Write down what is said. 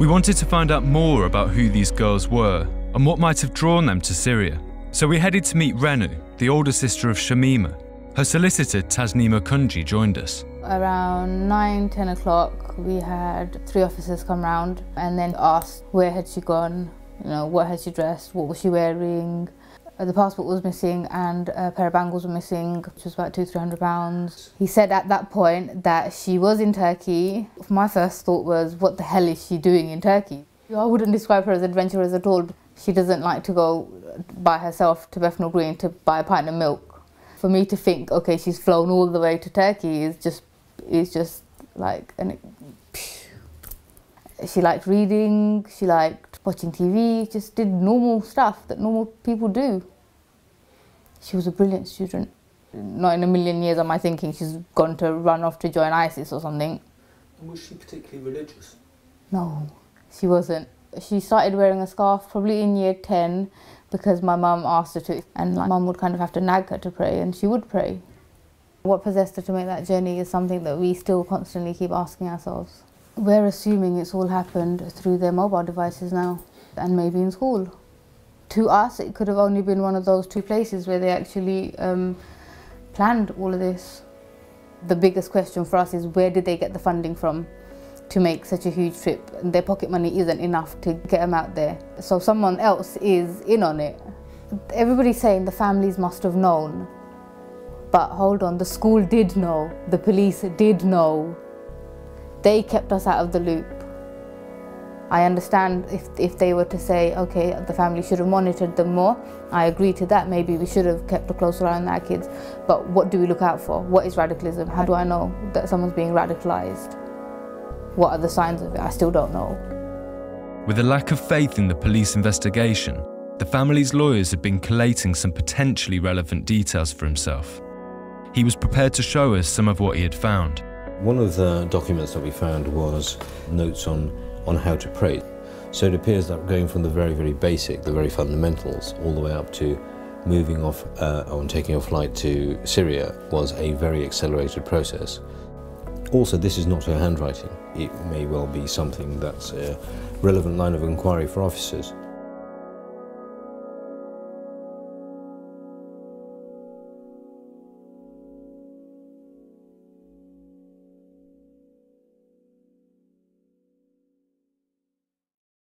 We wanted to find out more about who these girls were and what might have drawn them to Syria. So we headed to meet Renu, the older sister of Shamima. Her solicitor, Taznima Kunji, joined us. Around 9–10 o'clock, we had three officers come round and then asked where had she gone, you know, what had she dressed, what was she wearing. The passport was missing and a pair of bangles were missing, which was about £200–300. He said at that point that she was in Turkey. My first thought was, what the hell is she doing in Turkey? I wouldn't describe her as adventurous at all. She doesn't like to go by herself to Bethnal Green to buy a pint of milk. For me to think, okay, she's flown all the way to Turkey is just like an... She liked reading, she liked watching TV, just did normal stuff that normal people do. She was a brilliant student. Not in a million years am I thinking she's gone to run off to join ISIS or something. And was she particularly religious? No, she wasn't. She started wearing a scarf probably in year 10 because my mum asked her to, and like, mum would kind of have to nag her to pray, and she would pray. What possessed her to make that journey is something that we still constantly keep asking ourselves. We're assuming it's all happened through their mobile devices now, and maybe in school. To us, it could have only been one of those two places where they actually planned all of this. The biggest question for us is, where did they get the funding from to make such a huge trip? And their pocket money isn't enough to get them out there. So someone else is in on it. Everybody's saying the families must have known. But hold on, the school did know, the police did know. They kept us out of the loop. I understand if they were to say, okay, the family should have monitored them more. I agree to that. Maybe we should have kept a close eye on our kids. But what do we look out for? What is radicalism? How do I know that someone's being radicalised? What are the signs of it? I still don't know. With a lack of faith in the police investigation, the family's lawyers had been collating some potentially relevant details for himself. He was prepared to show us some of what he had found. One of the documents that we found was notes on how to pray. So it appears that going from the very, very basic, the very fundamentals, all the way up to moving off or taking a flight to Syria was a very accelerated process. Also, this is not her handwriting. It may well be something that's a relevant line of inquiry for officers.